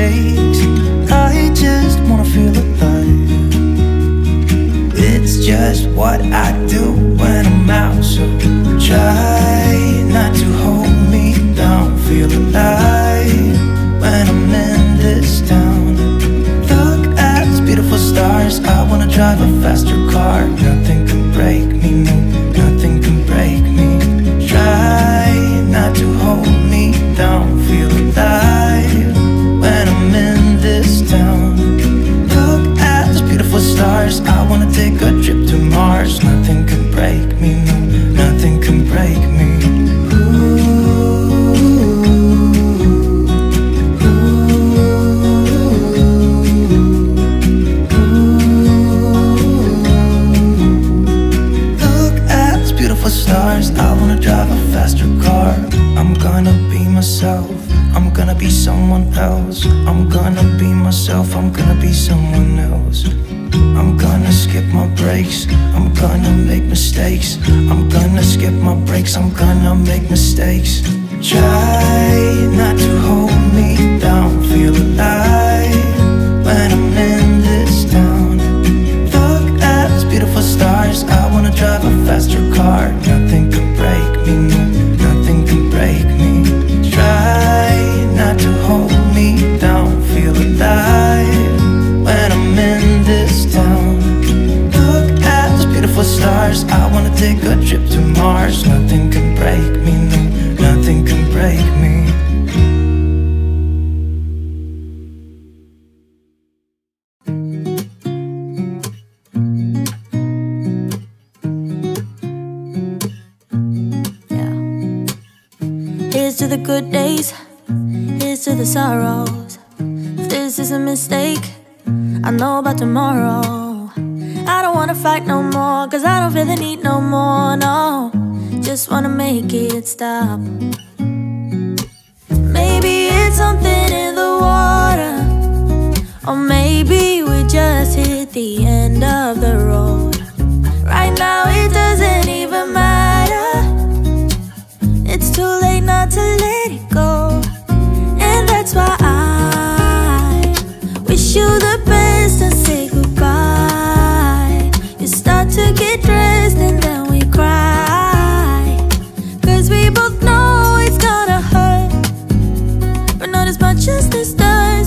mistakes. I just wanna feel alive. It's just what I do when I'm out, so try not to hold me down. Feel alive when I'm in this town. Look at these beautiful stars. I wanna drive a faster car. Nothing can break me, no, nothing can break me. Try not to hold me down. Feel alive when I'm in this town. Look at those beautiful stars. I wanna take a trip to Mars. Nothing can break me, no, nothing can break me. Ooh. Look at those beautiful stars. I wanna drive a faster car. I'm gonna be myself. I'm gonna be someone else. I'm gonna be myself. I'm gonna be someone else. I'm gonna skip my breaks. I'm gonna make mistakes. I'm gonna skip my breaks. I'm gonna make mistakes. Try not to hold me down. Feel alive when I'm in this town. Look at these beautiful stars. I wanna drive a faster car. Nothing can break me, no, nothing can break me. Try not to hold me down. Feel alive when I'm in this town. Look at those beautiful stars. I wanna take a trip to Mars. Nothing can break me, no, nothing can break me. Here's to the good days, here's to the sorrows. If this is a mistake, I know about tomorrow. I don't wanna fight no more, cause I don't feel the need no more, no. Just wanna make it stop. Maybe it's something in the water, or maybe we just hit the end of the road. Right now it doesn't even matter, it's too late not to let it go. And that's why I wish you the best and say goodbye. You start to get dressed and then we cry, cause we both know it's gonna hurt, but not as much as this does.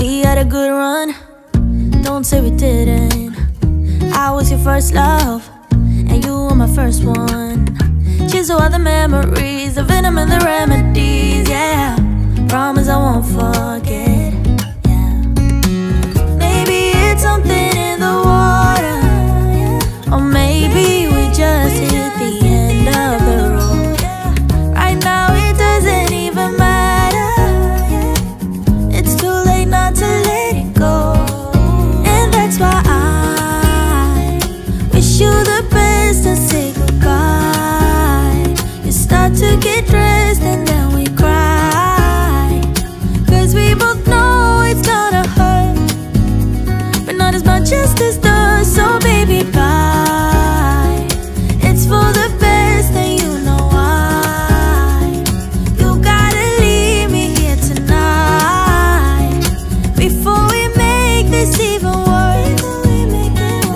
We had a good run, don't say we didn't. I was your first love and you were my first one. Cheers to all the memories, the venom and the remedies, yeah. Promise I won't forget, yeah. Maybe it's something in the water, yeah. Or maybe we just hit the end of the road, yeah. Right now it doesn't even matter, yeah. It's too late not to let it go. And that's why I wish you the best and say goodbye. To get dressed and then we cry, cause we both know it's gonna hurt, but not as much as this does. So baby bye, it's for the best and you know why. You gotta leave me here tonight, before we make this even worse.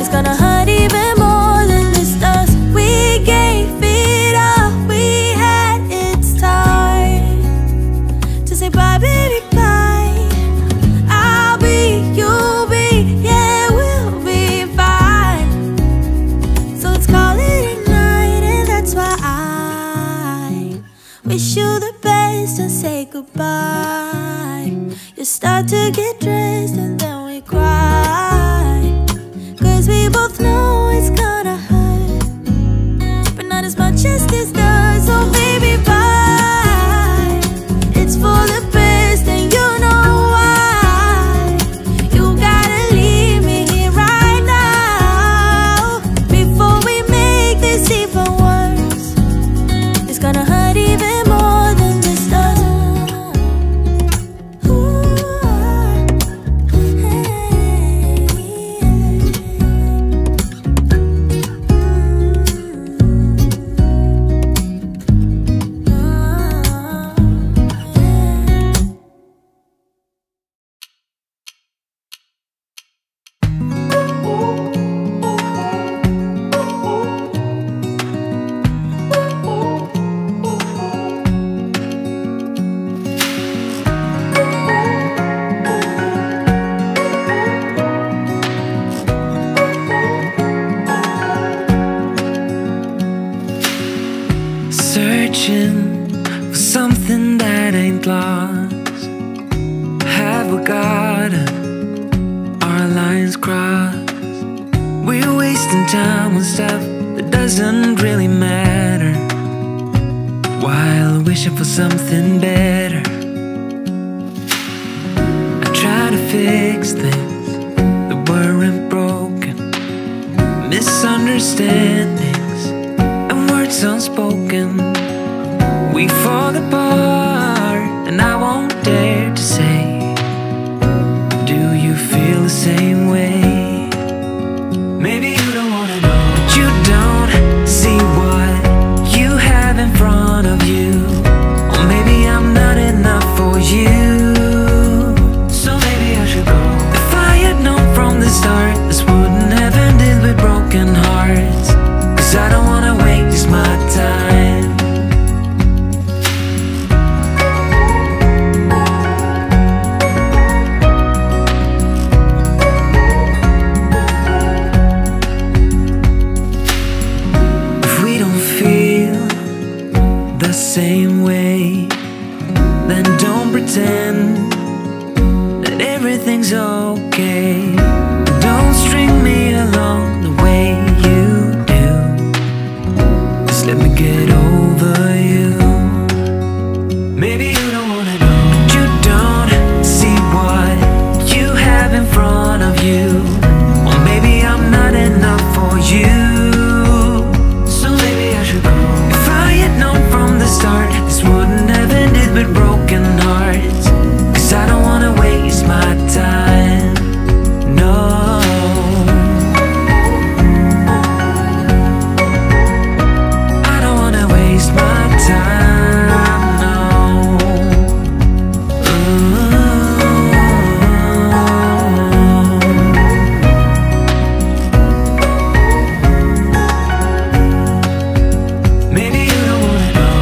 It's gonna hurt even more than this does. We gave it up, bye baby bye. I'll be, you'll be, yeah we'll be fine. So let's call it a night. And that's why I wish you the best and say goodbye. You start to get dressed and then we cry, cause we both know it's gonna hurt, but not as much as this does. So baby bye, it's for the were guarding, our lines crossed. We're wasting time on stuff that doesn't really matter, while wishing for something better. I tried to fix things that weren't broken, misunderstandings and words unspoken. We fall apart, and I won't dare to say, do you feel the same way? Maybe you don't wanna know, but you don't see what you have in front of you. Or maybe I'm not enough for you, so maybe I should go. If I had known from the start, this wouldn't have ended with broken hearts. Cause I don't wanna waste my time. Same way, then don't pretend that everything's okay. Don't string me along the way you do, just let me get over you. Maybe you don't wanna know, but you don't see what you have in front of you. Or maybe I'm not enough for you. This wouldn't have ended with broken hearts. Cause I don't wanna waste my time. No. I don't wanna waste my time. No. Ooh. Maybe you don't wanna know.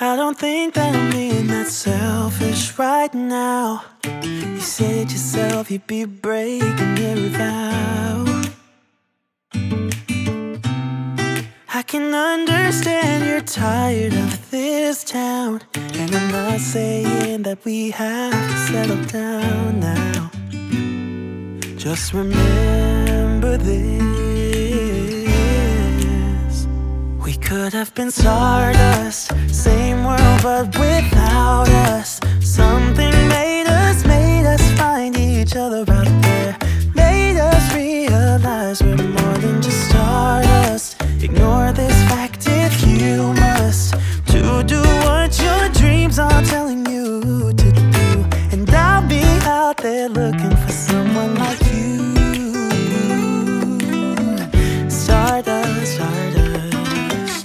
I don't think that I'm being that selfish right now. You said yourself you'd be breaking every vow. I can understand you're tired of this town, and I'm not saying that we have to settle down now. Just remember this. We could have been stardust, same world but without us. Something made us find each other out there. Made us realize we're more than just stardust. Ignore this fact if you must, to do what your dreams are telling you to do. And I'll be out there looking for someone like you. Stardust, stardust.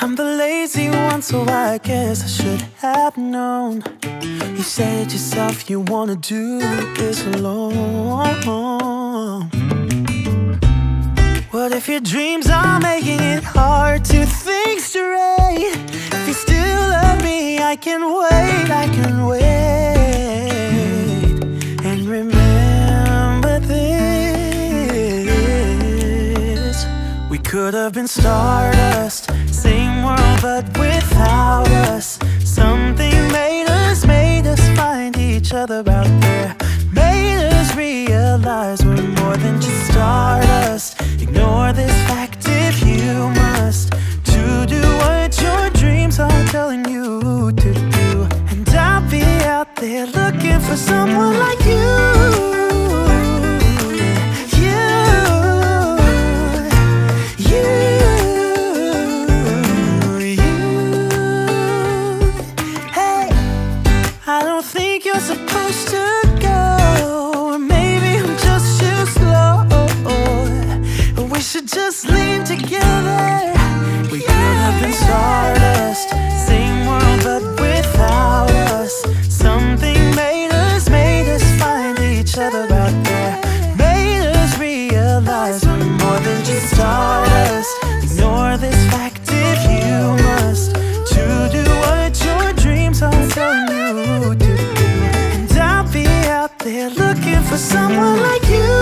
I'm the lazy one, so I guess I should have known. You said yourself you wanna do this alone. What if your dreams are making it hard to think straight? If you still love me, I can wait, I can wait. And remember this. We could have been stardust, same world but without us. Something made us find each other out there. Made us realize we're more than just stardust. Ignore this fact if you must, to do what your dreams are telling you to do. And I'll be out there looking for someone like you. You, you. just lean together. We could have been stardust, same world but without us. Something made us find each other out there. Made us realize we're more than just stardust. Ignore this fact if you must, to do what your dreams are telling you to do. And I'll be out there looking for someone like you.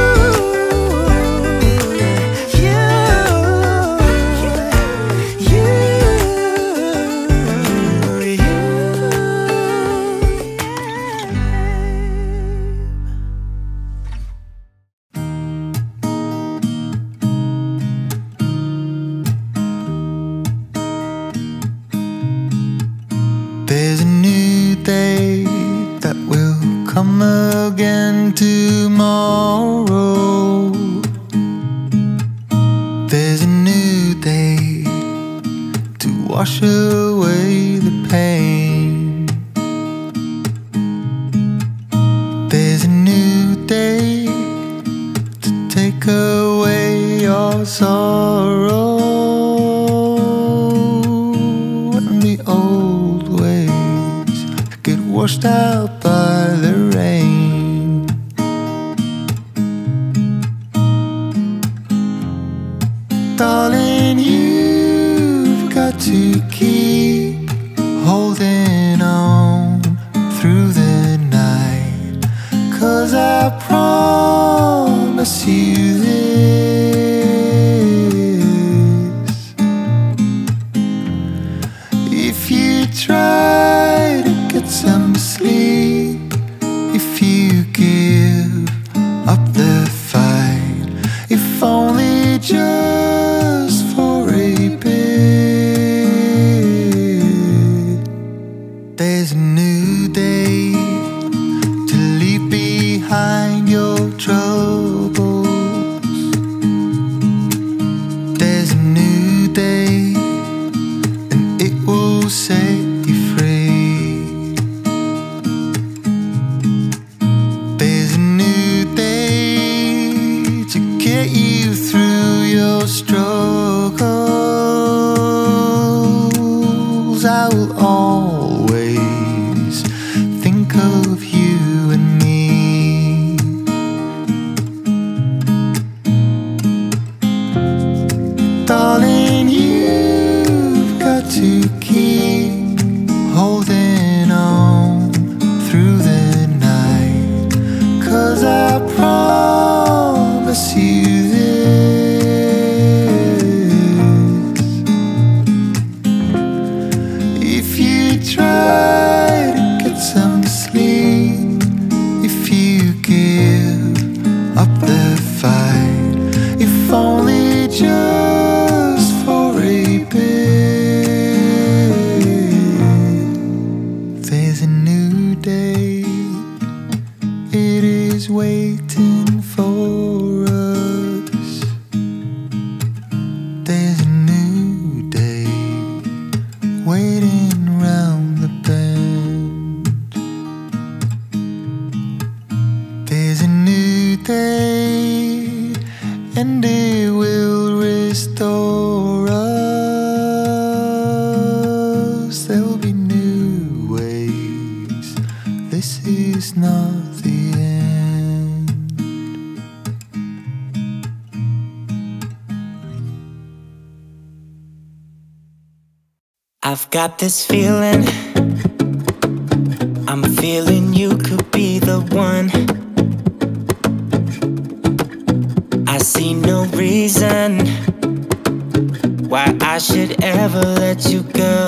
Wash away the pain. There's a new day to take away your sorrow, and the old ways get washed out by the rain. Darling, you've got to keep holding on through the night, 'cause I promise you this: if you try to get some sleep, if you give up the fight, if only just for a bit. There's a new day to leave behind your troubles. There's a new day, and it will set you free. There's a new day to get you through your struggles. I will always think of you and me. Darling, you've got to keep holding on through the night, 'cause I promise you this: if you try, if only just for a bit. There's a new day, it is waiting for us. There's a new day waiting round the bend. There's a new day, and it will restore us. There will be new ways. This is not the end. I've got this feeling, I'm feeling you could be the one. I see no reason why I should ever let you go.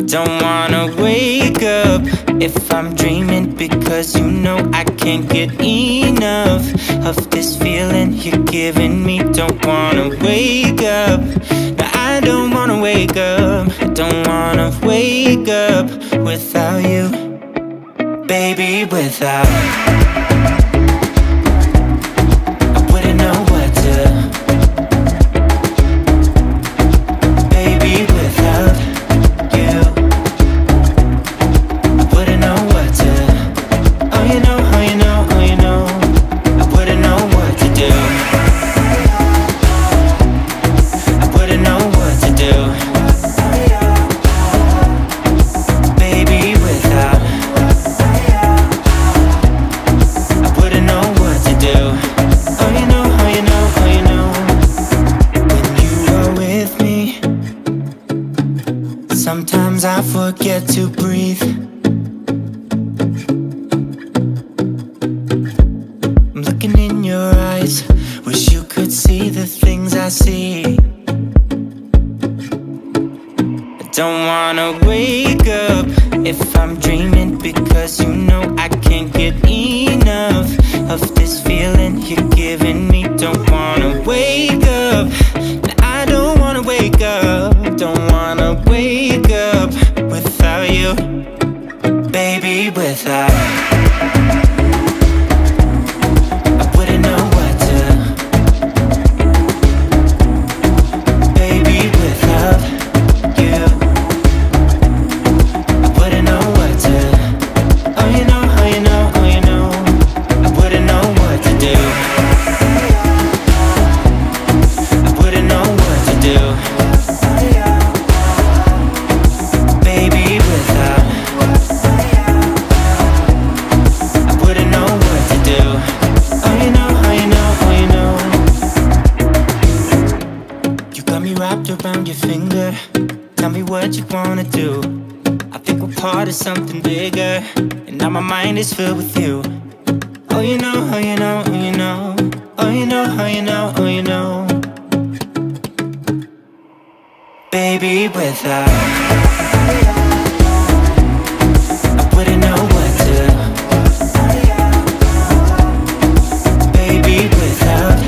I don't wanna wake up if I'm dreaming, because you know I can't get enough of this feeling you're giving me. Don't wanna wake up, no, I don't wanna wake up. I don't wanna wake up without you, baby, without you. Yeah. forget to breathe. I'm looking in your eyes, wish you could see the things I see. I don't wanna wake up if I'm dreaming, because you know I can't get enough of this feeling you're giving me. Don't wanna wake up, I don't wanna wake up. Don't wanna wake up without you, baby, without I wouldn't know what to, baby, without you I wouldn't know what to. Oh, you know, oh, you know, oh, you know I wouldn't know what to do. I wouldn't know what to do. Around your finger, tell me what you wanna do. I think we're part of something bigger, and now my mind is filled with you. Oh, you know, oh, you know, oh, you know, oh, you know, oh, you know, oh, you know, baby, without I wouldn't know what to, baby, without.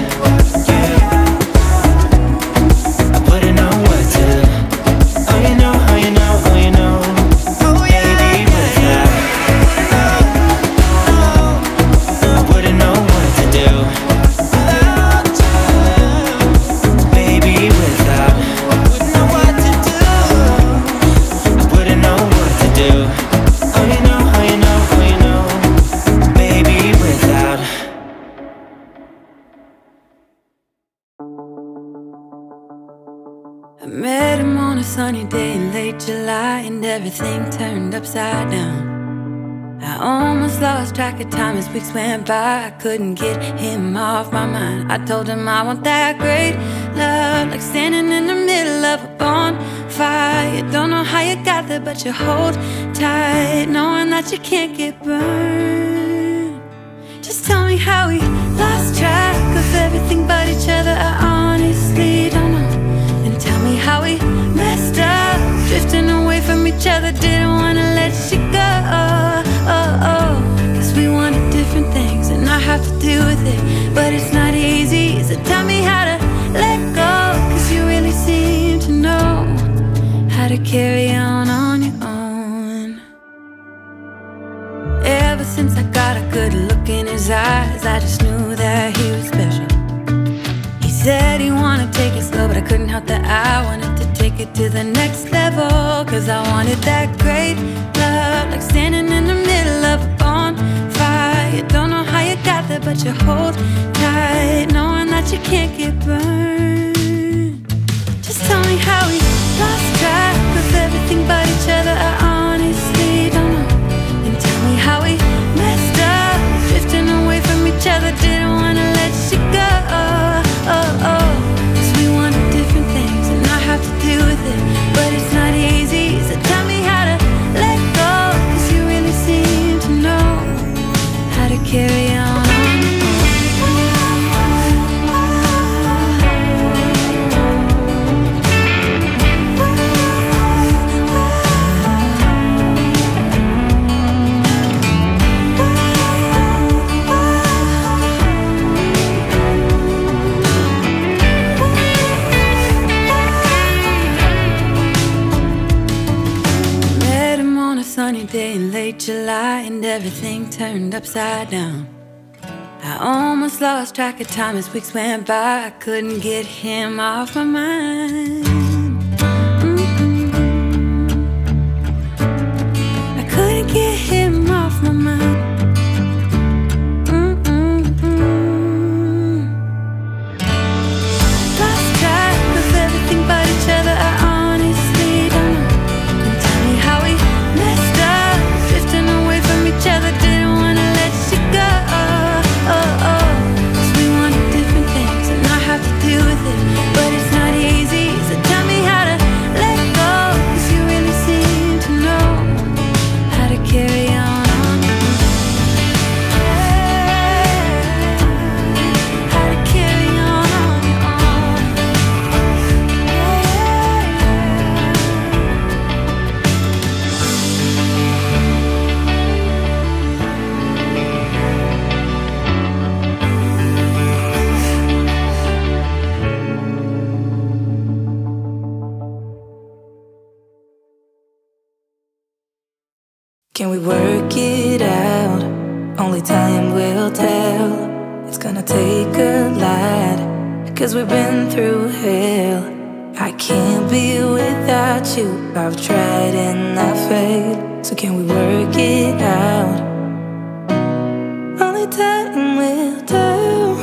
Sunny day in late July, and everything turned upside down. I almost lost track of time as weeks went by. I couldn't get him off my mind. I told him I want that great love, like standing in the middle of a bonfire. Don't know how you got there, but you hold tight, knowing that you can't get burned. Just tell me how we lost track of everything but each other. I honestly don't know. Tell me how we messed up, drifting away from each other, didn't wanna let you go. Cause we wanted different things, and I have to deal with it, but it's not easy. So tell me how to let go, cause you really seem to know how to carry on your own. Ever since I got a good look in his eyes, I just knew that he was special. Said he wanted to take it slow, but I couldn't help that I wanted to take it to the next level. Cause I wanted that great love, like standing in the middle of a bonfire. You don't know how you got there, but you hold tight, knowing that you can't get burned. Just tell me how we lost track of everything but each other. I honestly don't know. And tell me how we messed up, drifting away from each other, didn't wanna let you go. Cause we wanted different things, and I have to deal with it, but it's not easy. So tell me how to let go, cause you really seem to know how to carry on. Day in late July, and everything turned upside down. I almost lost track of time as weeks went by. I couldn't get him off my mind. I couldn't get him off my mind. Lost track of everything but each other. I but it's not easy, so tell me how to let go, cause you really seem to know Can we work it out? Only time will tell. It's gonna take a lot, 'cause we've been through hell. I can't be without you. I've tried and I failed. So can we work it out? Only time will tell.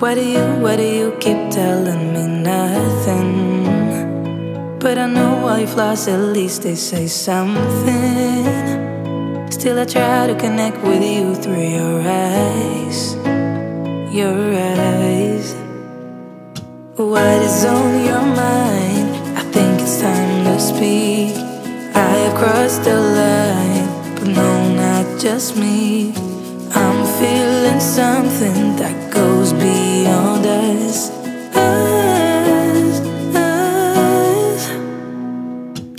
Why do you keep telling me nothing? But I know all your flaws, at least they say something. Still I try to connect with you through your eyes, your eyes. What is on your mind? I think it's time to speak. I have crossed the line, but no, not just me. I'm feeling something that goes beyond us.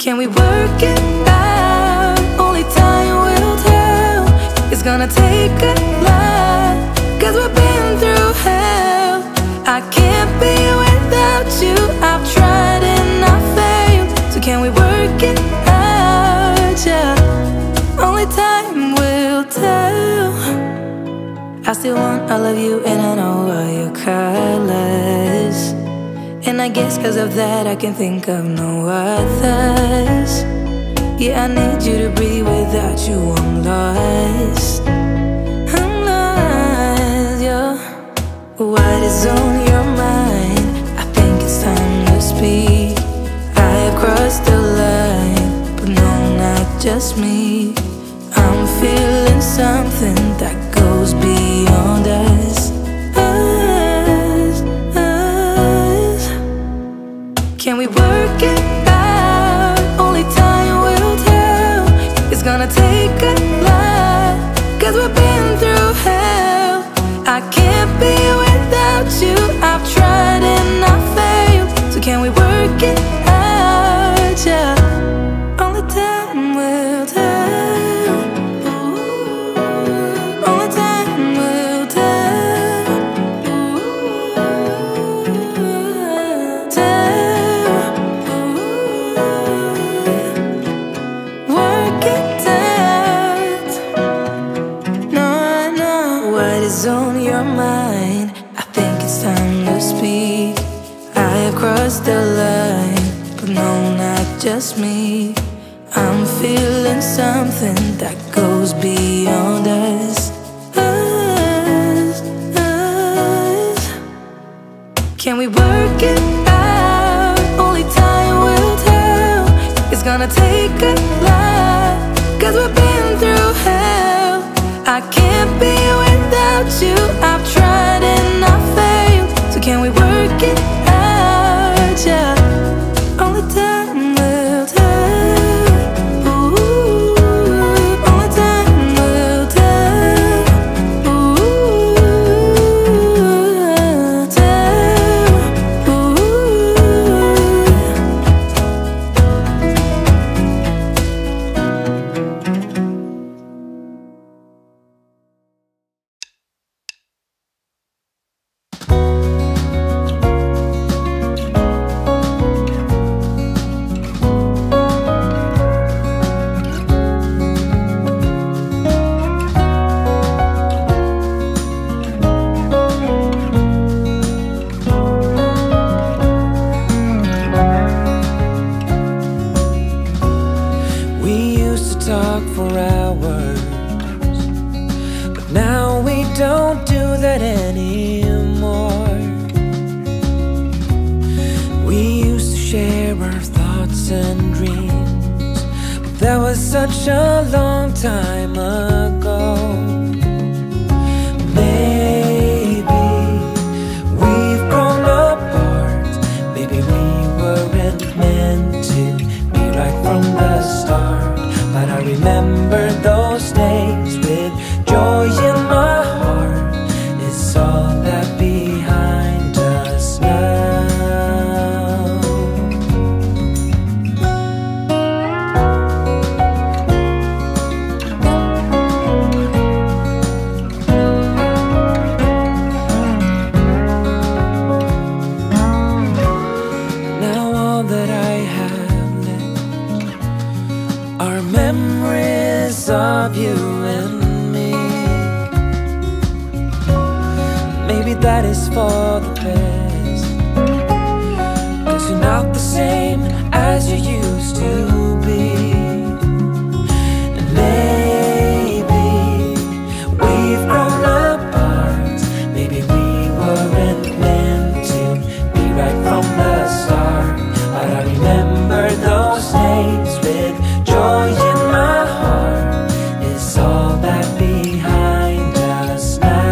Can we work it out? Only time will tell. It's gonna take a lot, 'cause we've been through hell. I can't be without you. I've tried and I failed. So can we work it out? Yeah. Only time will tell. I still want all of you and I know all your colors. And I guess 'cause of that I can think of no others. Yeah, I need you to breathe. Without you I'm lost, I'm lost, yeah. What is on your mind? I think it's time to speak. I have crossed the line, but no, not just me. I'm feeling something that goes beyond us. Can we work it out? Only time will tell. It's gonna take a lot, 'cause we've been through hell. I can't be without you. I've tried and I failed. So can we work it out? Yeah. Only time will tell. On your mind, I think it's time to speak. I have crossed the line, but no, not just me. I'm feeling something that goes beyond us. Can we work it out? Only time will tell. It's gonna take a lot, 'cause we've been through hell. I can't be without you. I've tried and I failed. So can we work it out? Yeah. Only time will tell. Ooh, only time will tell. Ooh, tell. that is for the best, 'cause you're not the same as you used to be. And maybe we've grown apart, maybe we weren't meant to be right from the start. But I remember those days with joy in my heart. It's all that behind us now.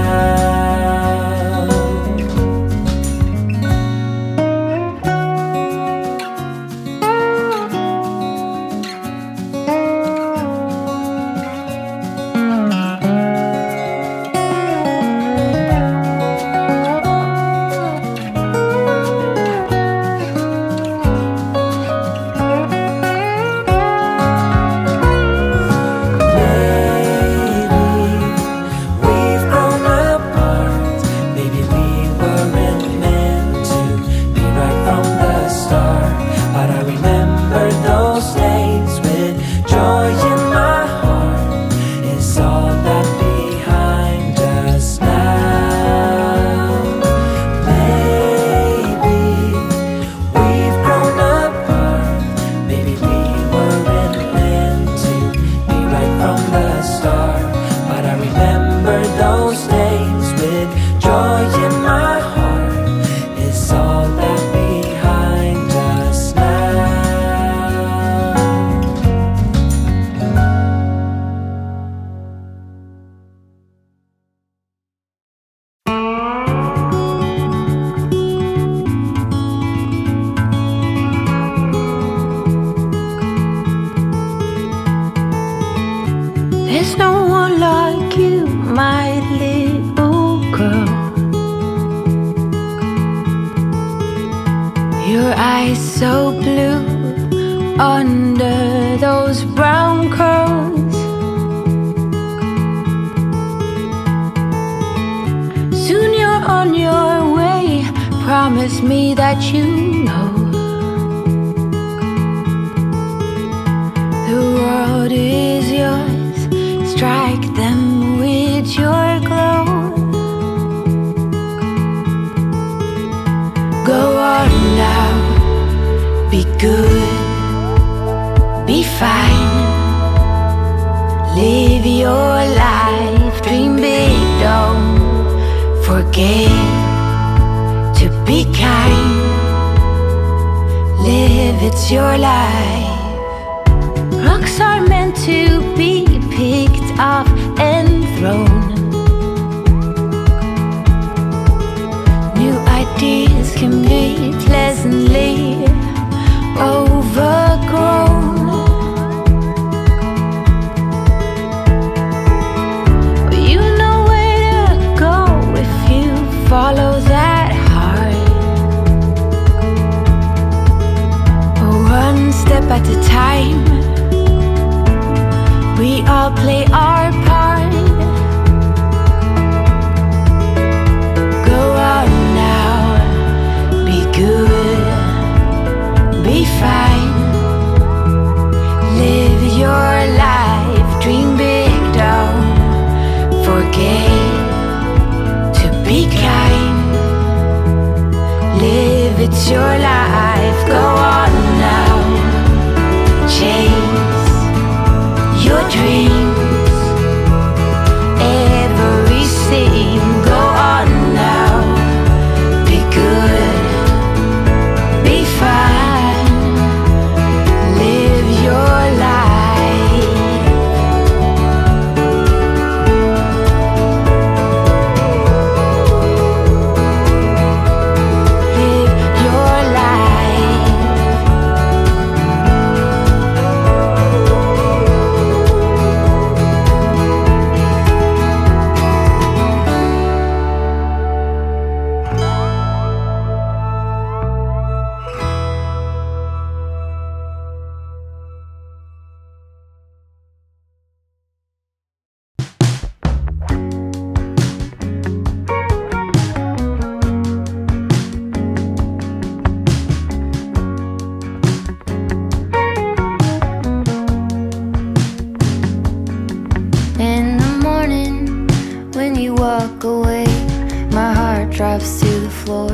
floor.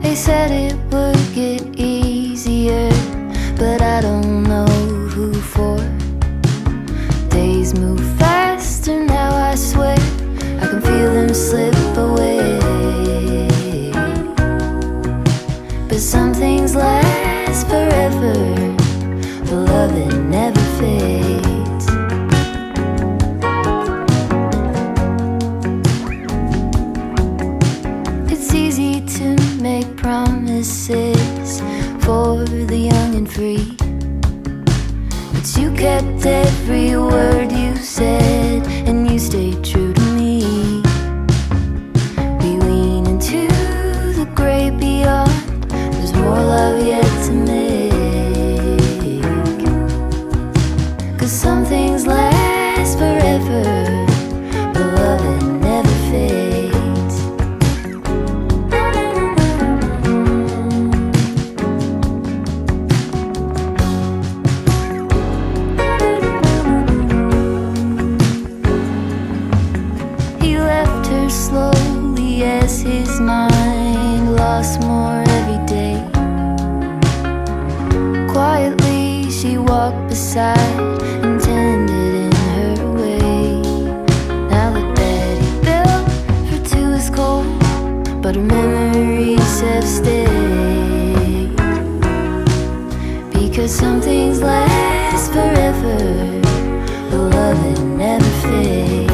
They said it would get easier, but I don't know who for. Days move faster now, I swear I can feel them slip away. But some things last forever, the love that never fades. Make promises for the young and free, but you kept every word you said, and you stayed true to me. We lean into the great beyond, there's more love yet to make. Cause some things last forever, but love it never fades. Slowly as his mind lost more every day. Quietly she walked beside and tended in her way. Now the bed he built for two is cold, but her memories have stayed. Because some things last forever, the love that never fades.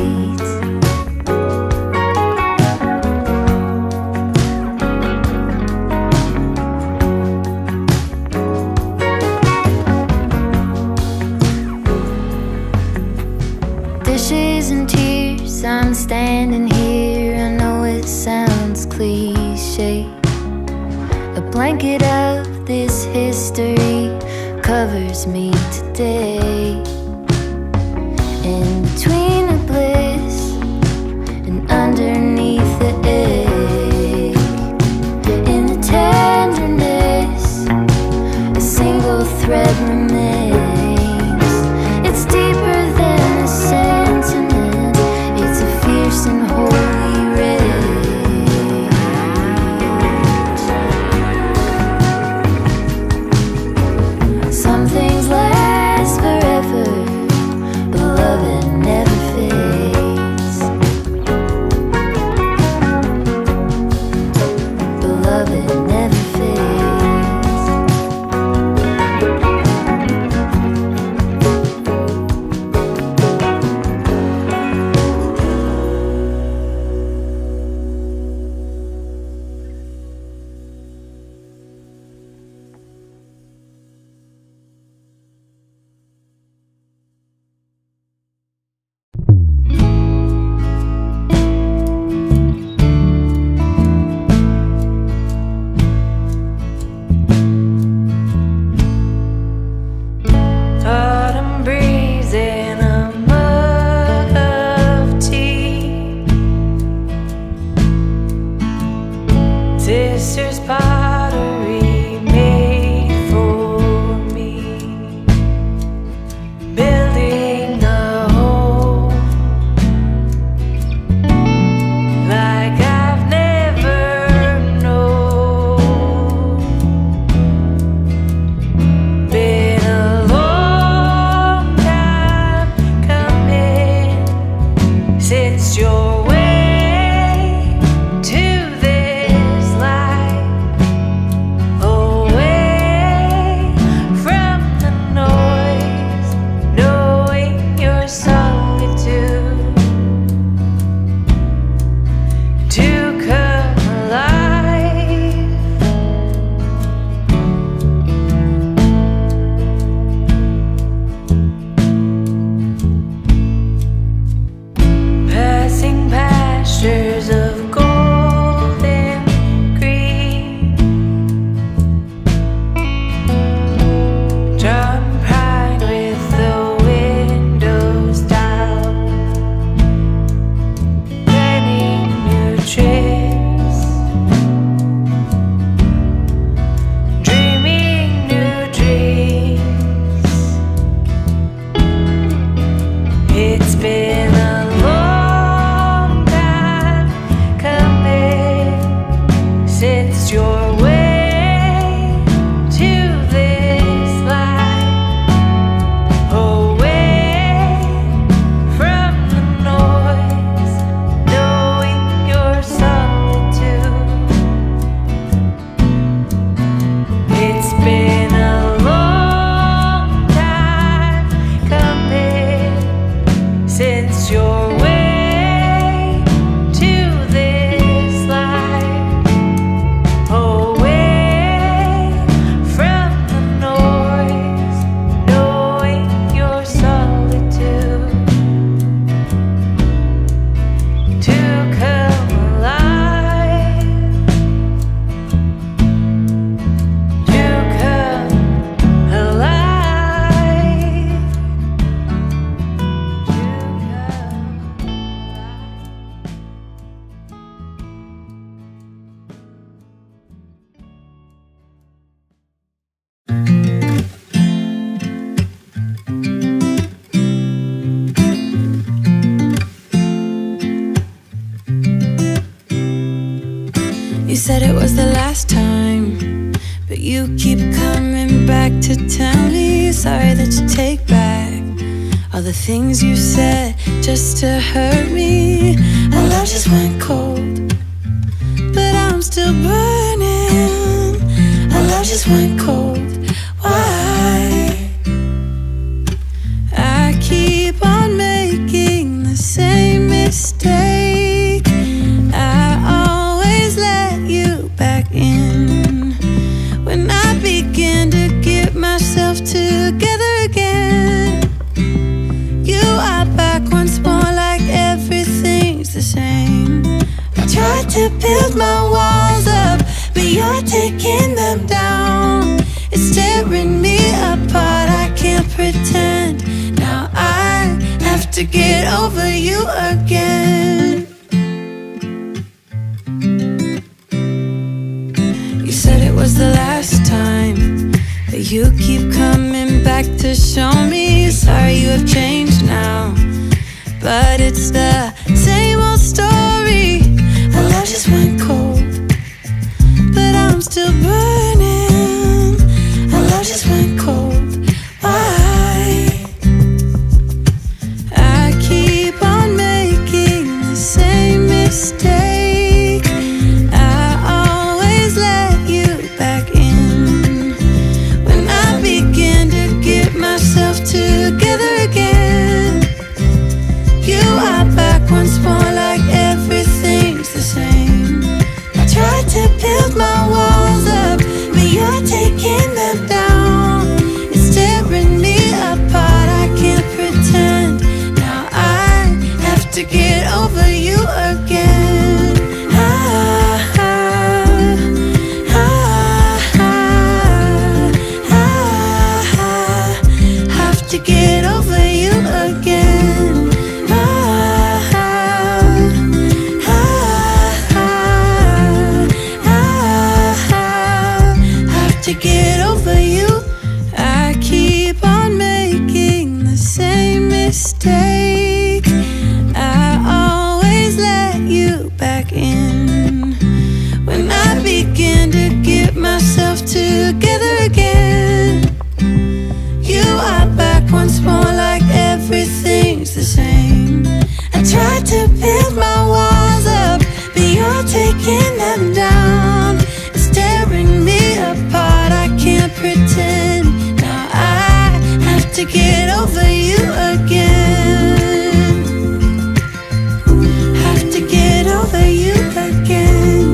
Dishes and tears, I'm standing here. I know it sounds cliche. A blanket of this history covers me today. In between the bliss and underneath the ache, in the tenderness, a single thread remains. It's deeper than a sentence. Your way to this life. You said it was the last time, but you keep coming back to tell me you're sorry, that you take back all the things you said just to hurt me. Our love just went cold, but I'm still burning. Our love just went cold. Why? I keep on making the same mistake. I always let you back in when I begin to get myself together again. You are back once more, like everything's the same. I tried to build my walls up, but you're taking them down. It's tearing me apart, I can't pretend. Now I have to get over you again. You said it was the last time, but you keep coming back to show me you're sorry, you have changed now. But it's the same old story. Our love just went cold, but I'm still burning. Our love just went cold. Why? I keep on making the same mistake. Together again, you are back once more, like everything's the same. I tried to build my walls up, but you're taking them down. It's tearing me apart, I can't pretend. Now I have to get over you again. To get over you again. I have to get over you. I keep on making the same mistake. I always let you back in when I begin to get myself together again. You are back once more, like everything's the same. I tried to build my walls up, but you're taking them down. It's tearing me apart, I can't pretend. Now I have to get over you again. Have to get over you again.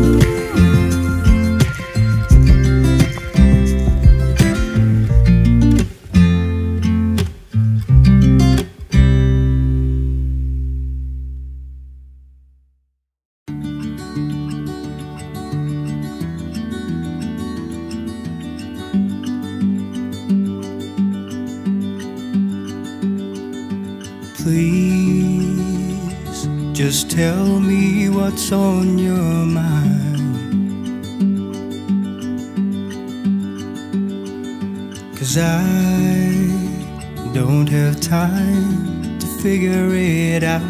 Please, just tell me what's on your mind, 'cause I don't have time to figure it out.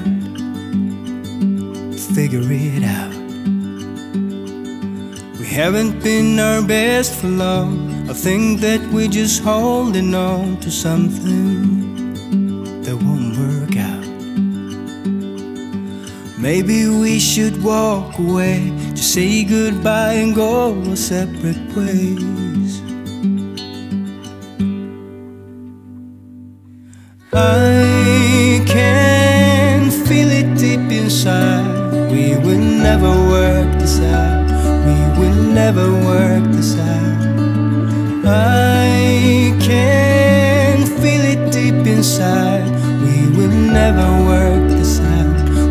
We haven't been our best for long. I think that we're just holding on to something that won't work out. Maybe we should walk away, just say goodbye and go our separate ways. I can feel it deep inside. We will never work this out. We will never work this out. I can feel it deep inside. We will never work this out.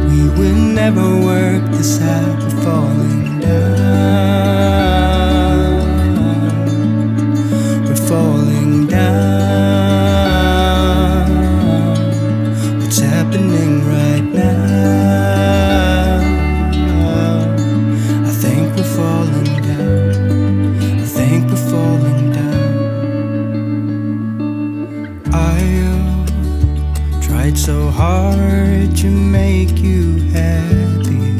We will never work this out. We're falling down. We're falling down. What's happening right now? I think we're falling down. I think we're falling down. Tried so hard to make you happy,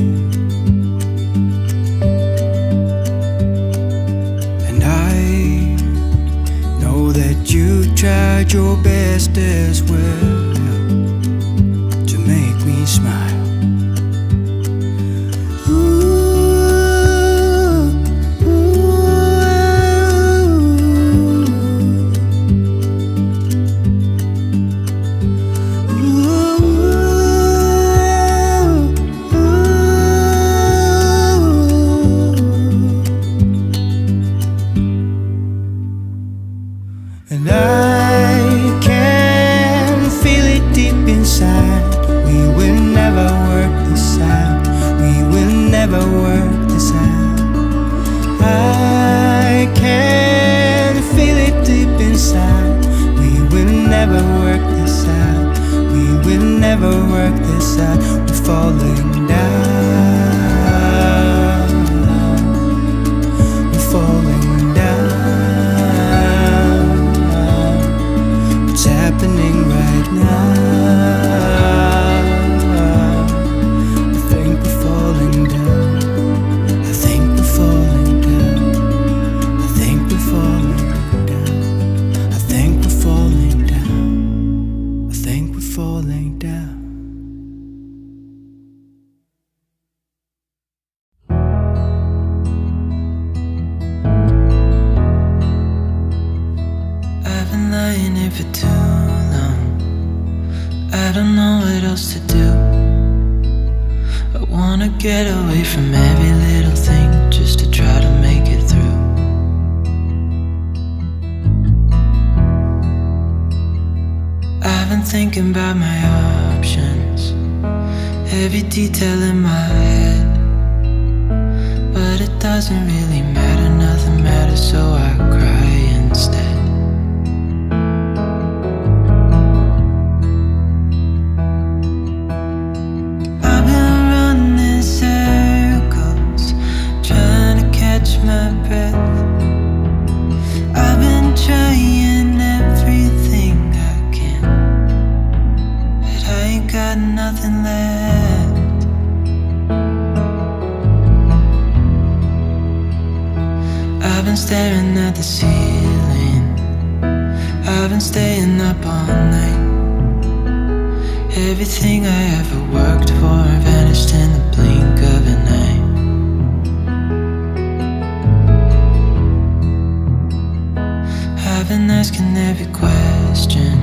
did your best as well to make me smile. Ooh, ooh, ooh, ooh. And I can feel it deep inside. We will never work this out. We will never work this out. I can feel it deep inside. We will never work this out. We will never work this out. We're falling down. We're falling down. It's happening right now. Get away from every little thing just to try to make it through. I've been thinking about my options, every detail in my head, but it doesn't really matter, nothing matters, so I cry instead. Staring at the ceiling, I've been staying up all night. Everything I ever worked for vanished in the blink of an eye. I've been asking every question,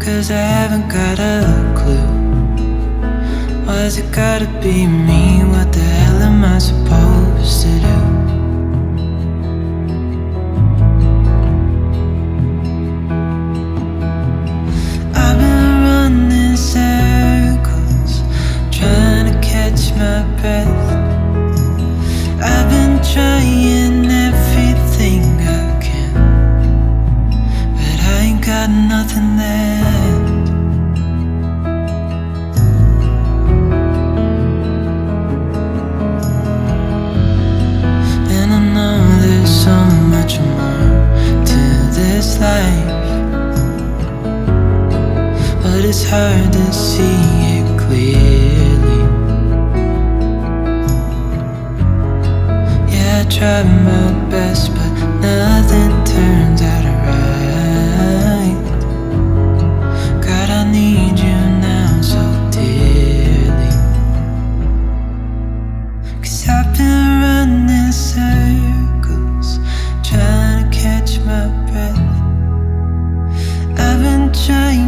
cause I haven't got a clue. Why's it gotta be me? What the hell am I supposed to do? Hard to see it clearly. Yeah, I tried my best, but nothing turns out right. God, I need you now so dearly. Cause I've been running circles, trying to catch my breath. I've been trying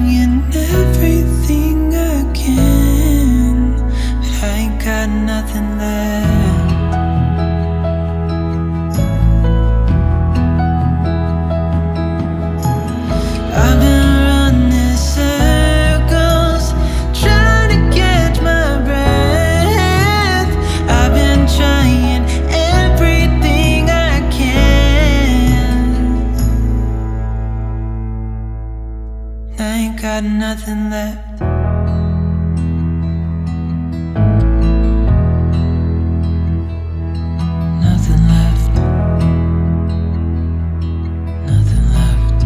everything I can, but I ain't got nothing left. I've been running circles, trying to catch my breath. I've been trying everything I can. I ain't got nothing left. Nothing left. Nothing left.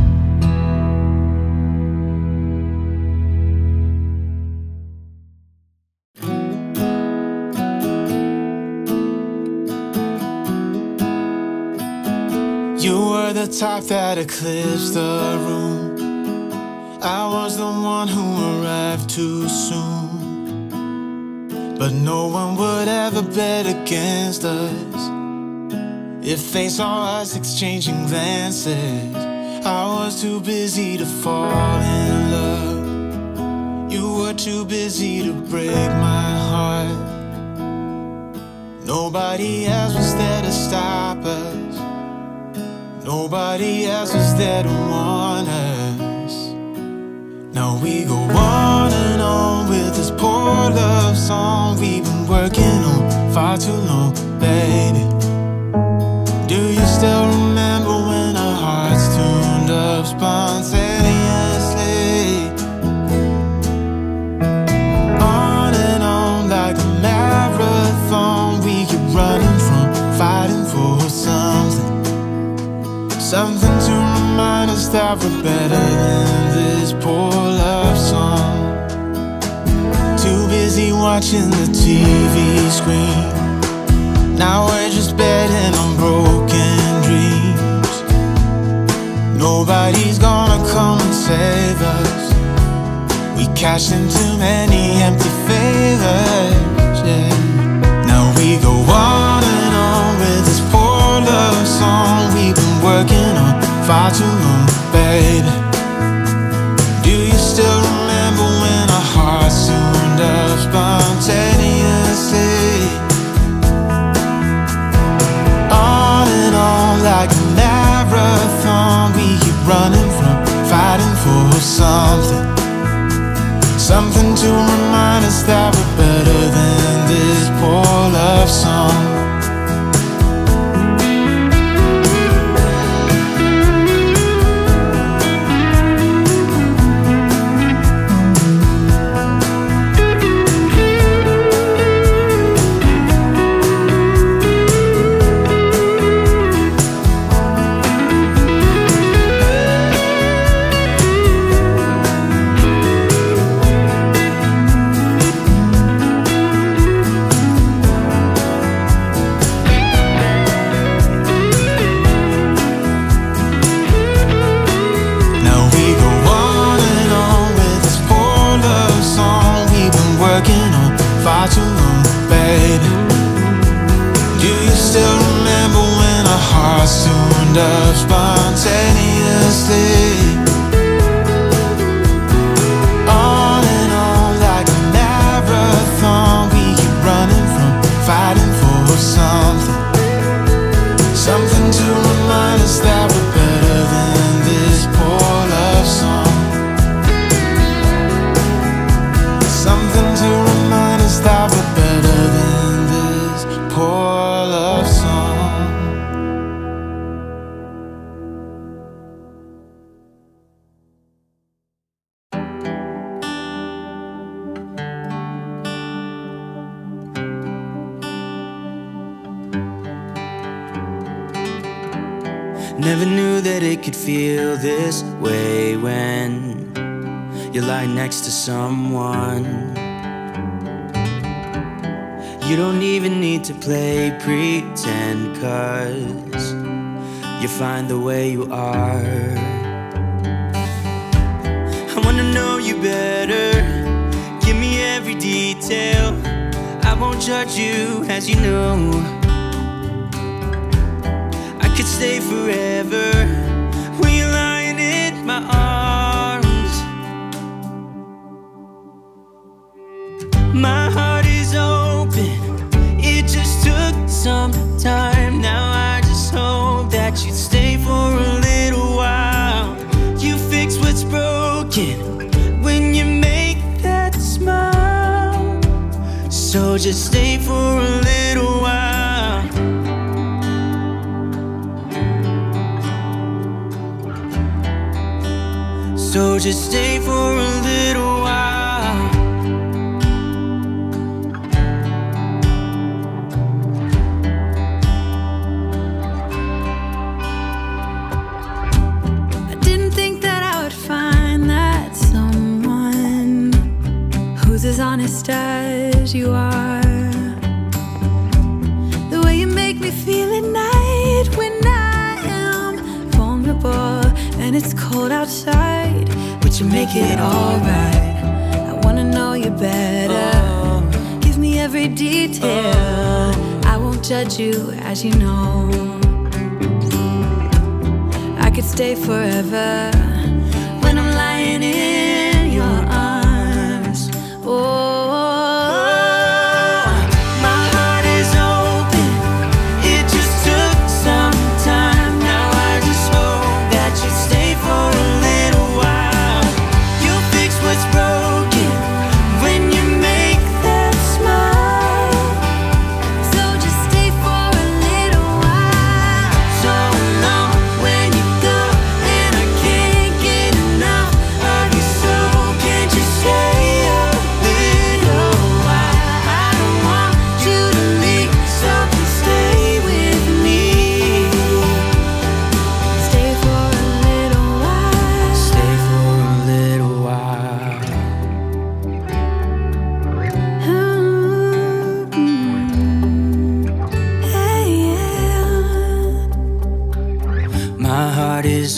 You were the type that eclipsed the room. I was the one who arrived too soon, but no one would ever bet against us. If they saw us exchanging glances, I was too busy to fall in love. You were too busy to break my heart. Nobody else was there to stop us. Nobody else was there to warn us. Now we go on and on with this poor love song we've been working on far too long, baby. Do you still remember when our hearts tuned up spontaneously? On and on like a marathon, we keep running from fighting for something, something to remind us that we're better than this poor love song. Too busy watching the TV screen, now we're just betting on broken dreams. Nobody's gonna come and save us. We cash in too many empty favors, yeah. Now we go on and on with this poor love song we've been working on far too long, baby. Do you still remember when our hearts tuned up spontaneously? On and on like a marathon, we keep running from fighting for something, something to remind us that we're better than this poor love song. Never knew that it could feel this way when you lie next to someone. You don't even need to play pretend, 'cause you find the way you are. I wanna know you better, give me every detail. I won't judge you, as you know. Could stay forever when you're lying in my arms. My heart is open, it just took some time. Now I just hope that you'd stay for a little while. You fix what's broken when you make that smile. So just stay for a little while. So just stay for a little while. I didn't think that I would find that someone who's as honest as you are. The way you make me feel at night when I am vulnerable and it's cold outside, but you make make it alright. I wanna know you better. Give me every detail. I won't judge you, as you know. I could stay forever when I'm lying in your arms. Oh,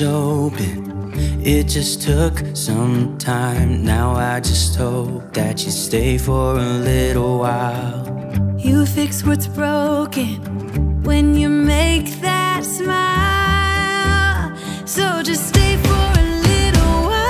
open. It just took some time. Now I just hope that you stay for a little while. You fix what's broken when you make that smile. So just stay for a little while.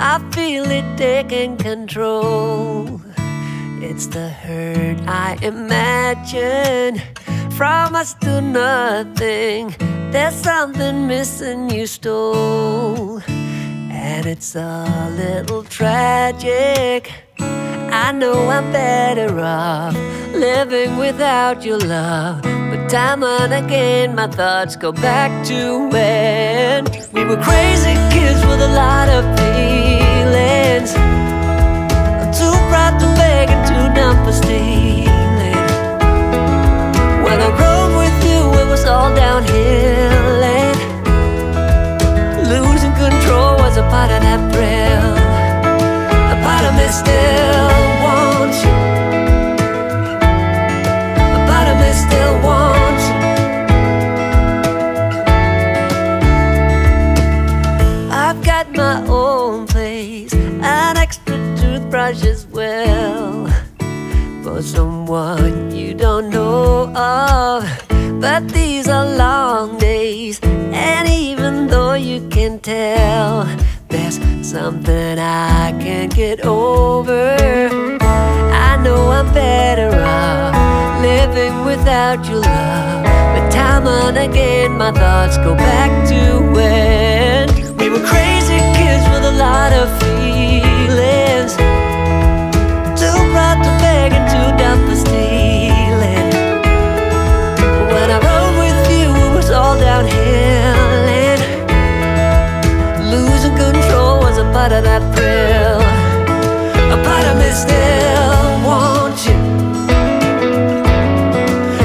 I feel it taking control. It's the hurt I imagine from us to nothing. There's something missing you stole, and it's a little tragic. I know I'm better off living without your love, but time and again my thoughts go back to when we were crazy kids with a lot of feelings, too proud to beg and too dumb for stealing. When I rode with you it was all downhill, and losing control was a part of that thrill. A part of me still wants you. A part of me still wants you. I've got my own place, an extra toothbrush as well, for someone you don't know of. But these are long days, and even though you can tell there's something I can't get over, I know I'm better off living without your love, but time and again my thoughts go back to when we were crazy kids with a lot of feelings, too proud to beg and too dumb for stealing. When I rode with you it was all downhill, part of that thrill. A part of me still wants you.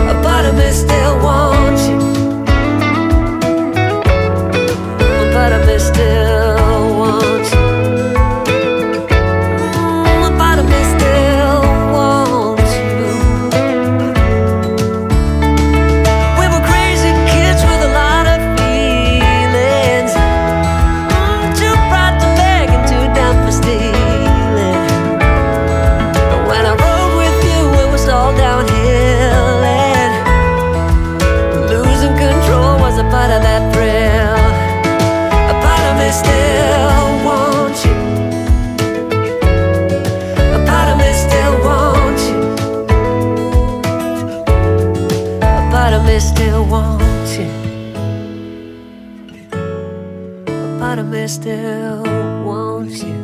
A part of me still wants you. A part of me still wants you. A part of me still wants you. We were crazy kids with a lot of feelings, too proud to stealing. But I may still want you.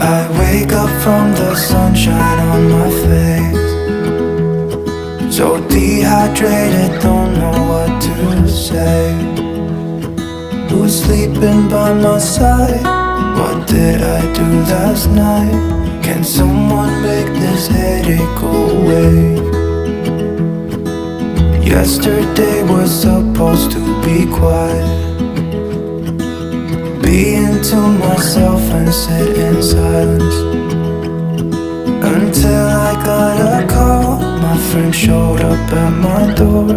I wake up from the sunshine on my face, so dehydrated, don't know what to say. Who's sleeping by my side? What did I do last night? Can someone make this headache go away? Yesterday was supposed to be quiet, being to myself and sit in silence, until I got a call. My friend showed up at my door.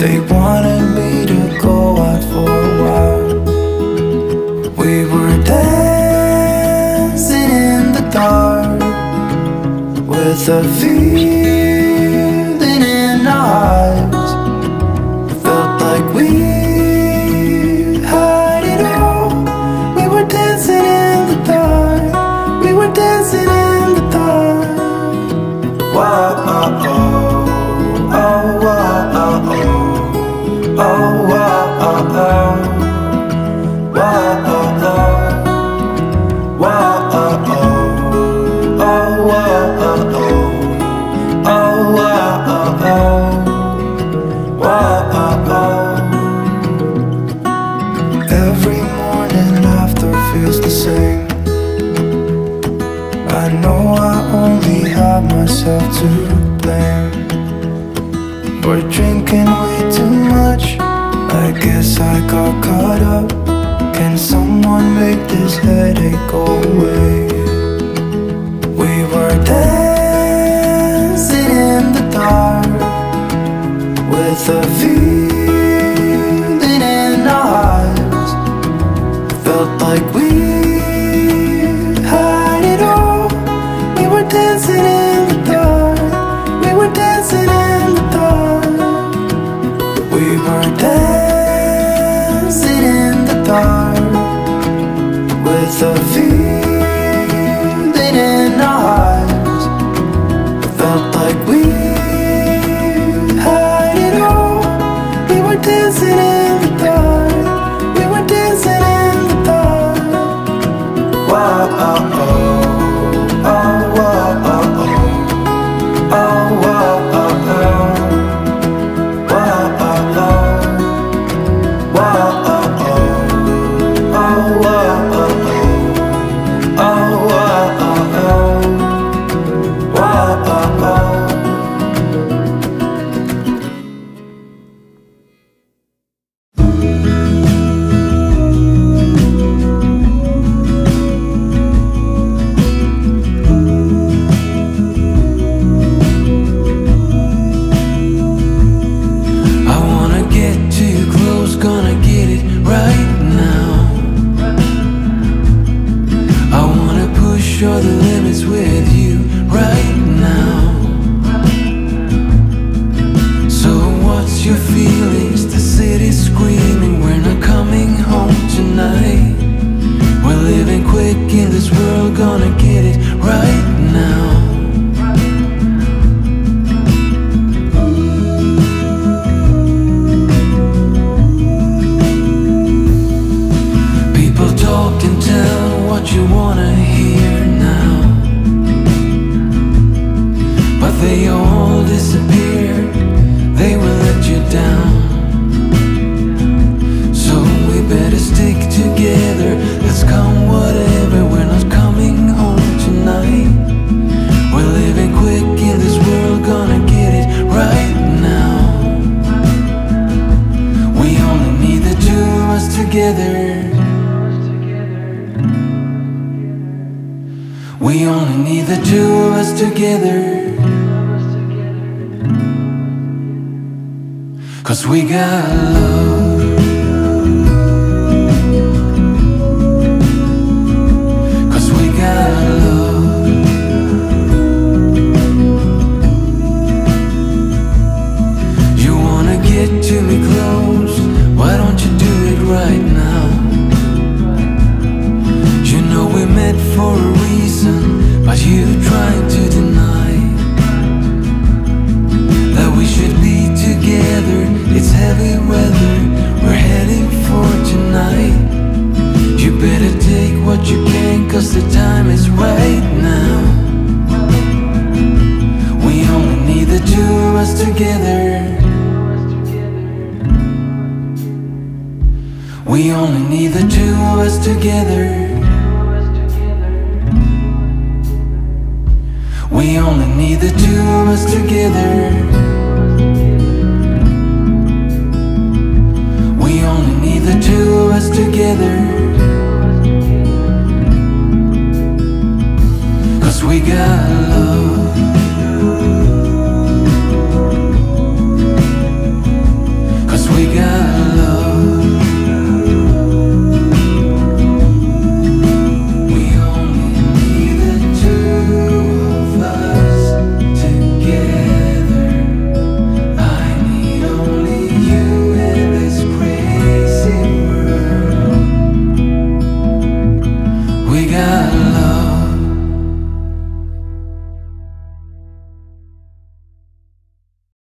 They wanted me to go out for a while. We were dancing in the dark, with a feeling in our eyes. Felt like we to blame. We're drinking way too much, I guess I got caught up. Can someone make this headache go away? We were dancing in the dark, with a feeling in our eyes. Felt like we had it all. We were dancing in the dark, dancing in the dark. We were dancing in the dark, with a feeling in our eyes. Felt like we had it all. We were dancing in the dark. We were dancing in the dark. Wow, oh, oh, oh, wow, oh, oh. 'cause the time is right now. We only need the two of us together. We only need the two of us together. We only need the two of us together. We only need the two of us together. We got love.